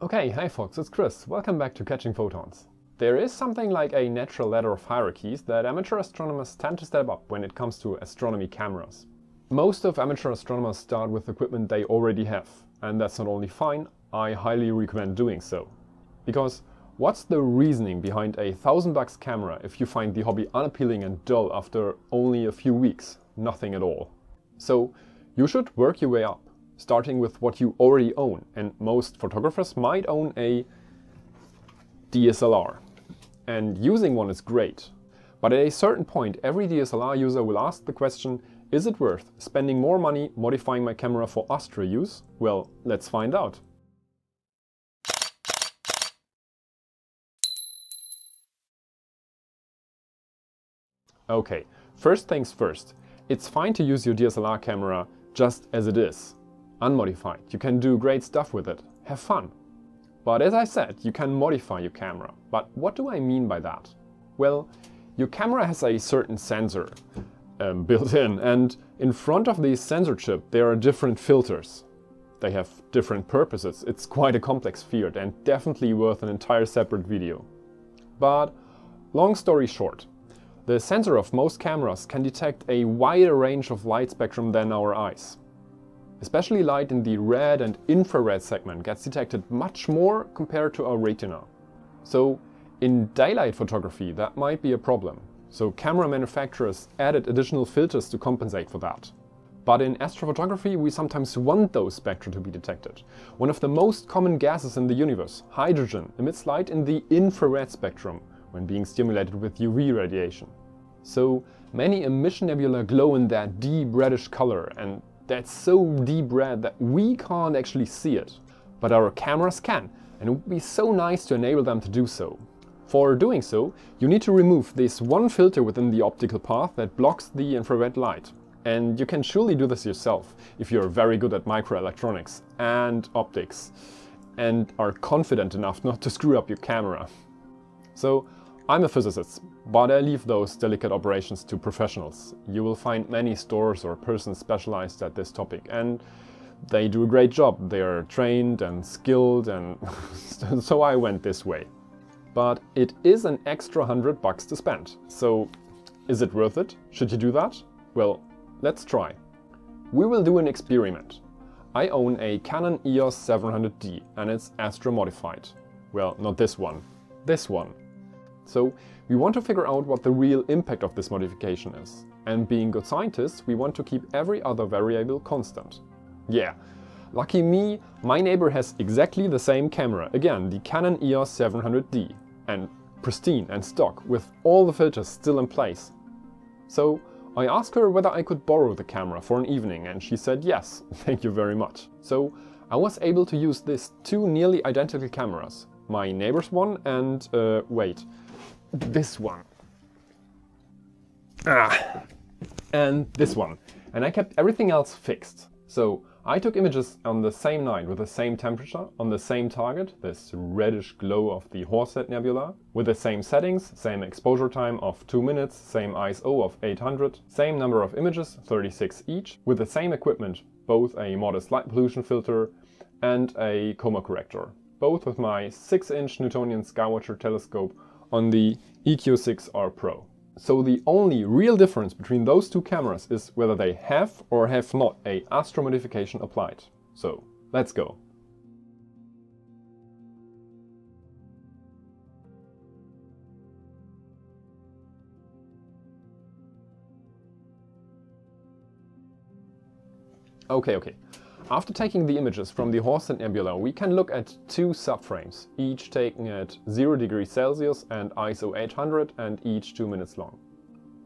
Okay, hi folks, it's Chris. Welcome back to Catching Photons. There is something like a natural ladder of hierarchies that amateur astronomers tend to step up when it comes to astronomy cameras. Most of amateur astronomers start with equipment they already have, and that's not only fine, I highly recommend doing so. Because what's the reasoning behind a $1,000 camera if you find the hobby unappealing and dull after only a few weeks? Nothing at all. So you should work your way up, starting with what you already own, and most photographers might own a DSLR. And using one is great, but at a certain point every DSLR user will ask the question, is it worth spending more money modifying my camera for astro use? Well, let's find out. Okay, first things first, it's fine to use your DSLR camera just as it is. Unmodified, you can do great stuff with it, have fun. But as I said, you can modify your camera. But what do I mean by that? Well, your camera has a certain sensor built in, and in front of the sensor chip there are different filters. They have different purposes, it's quite a complex field and definitely worth an entire separate video. But long story short, the sensor of most cameras can detect a wider range of light spectrum than our eyes. Especially light in the red and infrared segment gets detected much more compared to our retina. So in daylight photography that might be a problem, so camera manufacturers added additional filters to compensate for that. But in astrophotography we sometimes want those spectra to be detected. One of the most common gases in the universe, hydrogen, emits light in the infrared spectrum when being stimulated with UV radiation. So many emission nebulae glow in that deep reddish color, and that's so deep red that we can't actually see it. But our cameras can, and it would be so nice to enable them to do so. For doing so, you need to remove this one filter within the optical path that blocks the infrared light. And you can surely do this yourself, if you're very good at microelectronics and optics, and are confident enough not to screw up your camera. So, I'm a physicist, but I leave those delicate operations to professionals. You will find many stores or persons specialized at this topic, and they do a great job. They are trained and skilled, and so I went this way. But it is an extra $100 to spend. So is it worth it? Should you do that? Well, let's try. We will do an experiment. I own a Canon EOS 700D and it's astro modified. Well, not this one, this one. So we want to figure out what the real impact of this modification is. And being good scientists, we want to keep every other variable constant. Yeah, lucky me, my neighbor has exactly the same camera, again the Canon EOS 700D, and pristine and stock with all the filters still in place. So I asked her whether I could borrow the camera for an evening, and she said yes, thank you very much. So I was able to use these two nearly identical cameras, my neighbor's one and, wait, this one. And this one. And I kept everything else fixed. So I took images on the same night with the same temperature, on the same target, this reddish glow of the Horsehead Nebula, with the same settings, same exposure time of 2 minutes, same ISO of 800, same number of images, 36 each, with the same equipment, both a modest light pollution filter and a coma corrector, both with my 6-inch Newtonian SkyWatcher telescope on the EQ6R Pro. So the only real difference between those two cameras is whether they have or have not a astro modification applied. So let's go. Okay. After taking the images from the Horsehead Nebula, we can look at two subframes, each taken at 0 degrees Celsius and ISO 800 and each 2 minutes long.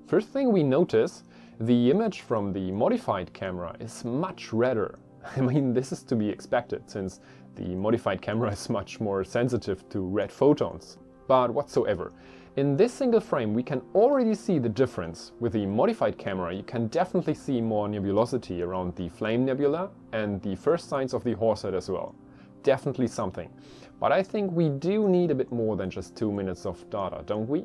First thing we notice, the image from the modified camera is much redder. I mean, this is to be expected, since the modified camera is much more sensitive to red photons. But whatsoever, in this single frame we can already see the difference. With the modified camera you can definitely see more nebulosity around the Flame Nebula and the first signs of the Horsehead as well. Definitely something. But I think we do need a bit more than just 2 minutes of data, don't we?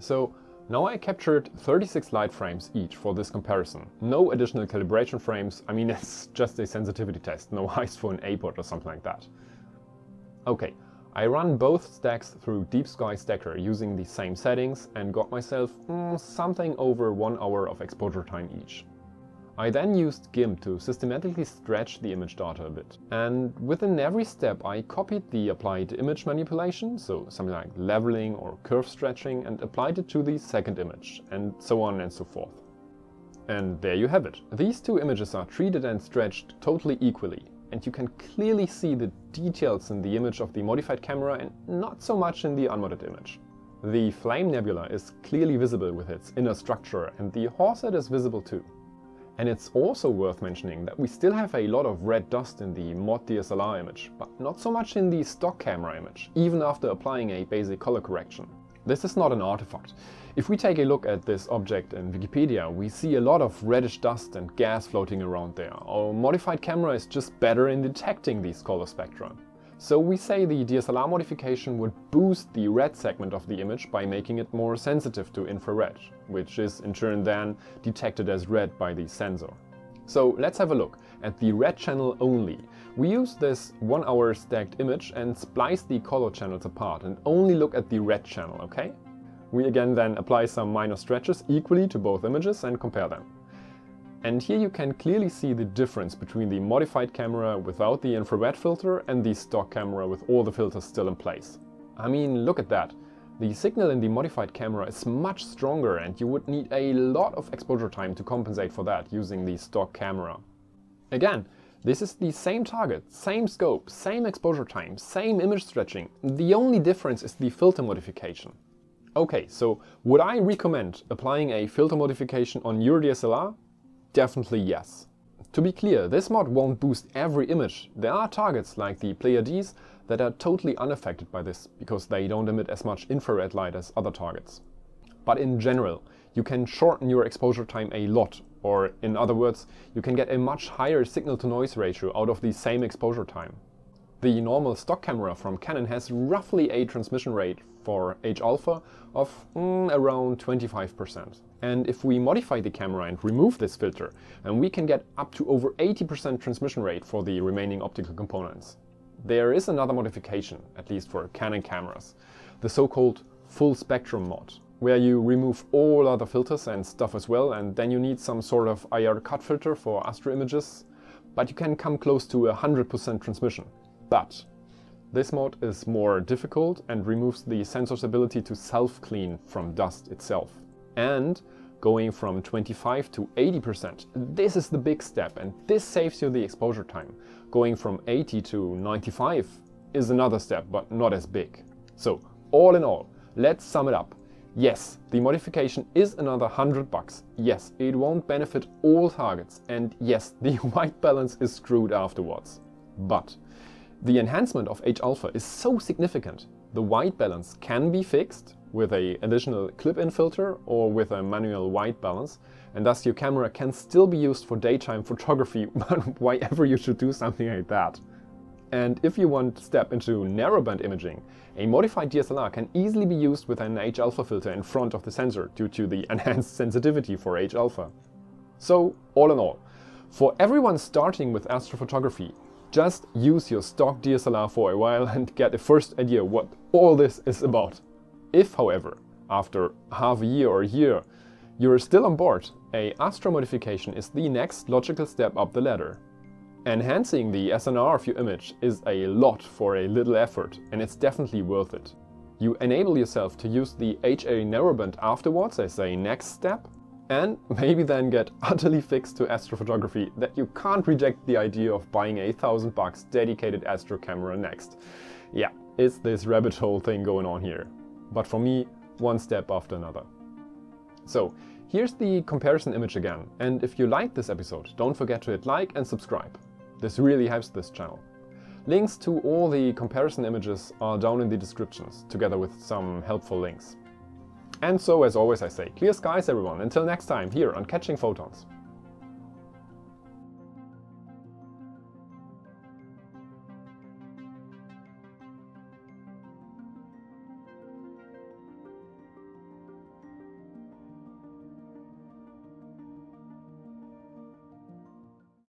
So now I captured 36 light frames each for this comparison. No additional calibration frames, I mean it's just a sensitivity test, no eyes for an A-pot or something like that. Okay, I ran both stacks through Deep Sky Stacker using the same settings and got myself something over 1 hour of exposure time each. I then used GIMP to systematically stretch the image data a bit. And within every step I copied the applied image manipulation, so something like leveling or curve stretching, and applied it to the second image, and so on and so forth. And there you have it. These two images are treated and stretched totally equally, and you can clearly see the details in the image of the modified camera and not so much in the unmodded image. The Flame Nebula is clearly visible with its inner structure, and the Horsehead is visible too. And it's also worth mentioning that we still have a lot of red dust in the mod DSLR image, but not so much in the stock camera image, even after applying a basic color correction. This is not an artifact. If we take a look at this object in Wikipedia, we see a lot of reddish dust and gas floating around there. Our modified camera is just better in detecting these color spectra. So we say the DSLR modification would boost the red segment of the image by making it more sensitive to infrared, which is in turn then detected as red by the sensor. So let's have a look at the red channel only. We use this 1 hour stacked image and splice the color channels apart and only look at the red channel, okay? We again then apply some minor stretches equally to both images and compare them. And here you can clearly see the difference between the modified camera without the infrared filter and the stock camera with all the filters still in place. I mean, look at that. The signal in the modified camera is much stronger, and you would need a lot of exposure time to compensate for that using the stock camera. Again, this is the same target, same scope, same exposure time, same image stretching. The only difference is the filter modification. Okay, so would I recommend applying a filter modification on your DSLR? Definitely yes. To be clear, this mod won't boost every image. There are targets like the Pleiades that are totally unaffected by this because they don't emit as much infrared light as other targets. But in general, you can shorten your exposure time a lot, or in other words, you can get a much higher signal-to-noise ratio out of the same exposure time. The normal stock camera from Canon has roughly a transmission rate for H-alpha of around 25%. And if we modify the camera and remove this filter, then we can get up to over 80% transmission rate for the remaining optical components. There is another modification, at least for Canon cameras, the so-called full spectrum mod, where you remove all other filters and stuff as well, and then you need some sort of IR cut filter for astro images, but you can come close to 100% transmission. But this mod is more difficult and removes the sensor's ability to self-clean from dust itself. And going from 25 to 80%, this is the big step, and this saves you the exposure time. Going from 80 to 95 is another step, but not as big. So all in all, let's sum it up. Yes, the modification is another $100. Yes, it won't benefit all targets, and yes, the white balance is screwed afterwards. But the enhancement of H-alpha is so significant. The white balance can be fixed with an additional clip-in filter or with a manual white balance, and thus your camera can still be used for daytime photography, but why ever you should do something like that. And if you want to step into narrowband imaging, a modified DSLR can easily be used with an H-alpha filter in front of the sensor due to the enhanced sensitivity for H-alpha. So all in all, for everyone starting with astrophotography, just use your stock DSLR for a while and get a first idea what all this is about. If, however, after half a year or a year, you're still on board, a astro modification is the next logical step up the ladder. Enhancing the SNR of your image is a lot for a little effort, and it's definitely worth it. You enable yourself to use the HA narrowband afterwards as a next step, and maybe then get utterly fixed to astrophotography that you can't reject the idea of buying a $1,000 dedicated astro camera next. Yeah, it's this rabbit hole thing going on here. But for me, one step after another. So here's the comparison image again, and if you liked this episode, don't forget to hit like and subscribe. This really helps this channel. Links to all the comparison images are down in the descriptions, together with some helpful links. And so, as always I say, clear skies everyone, until next time here on Catching Photons.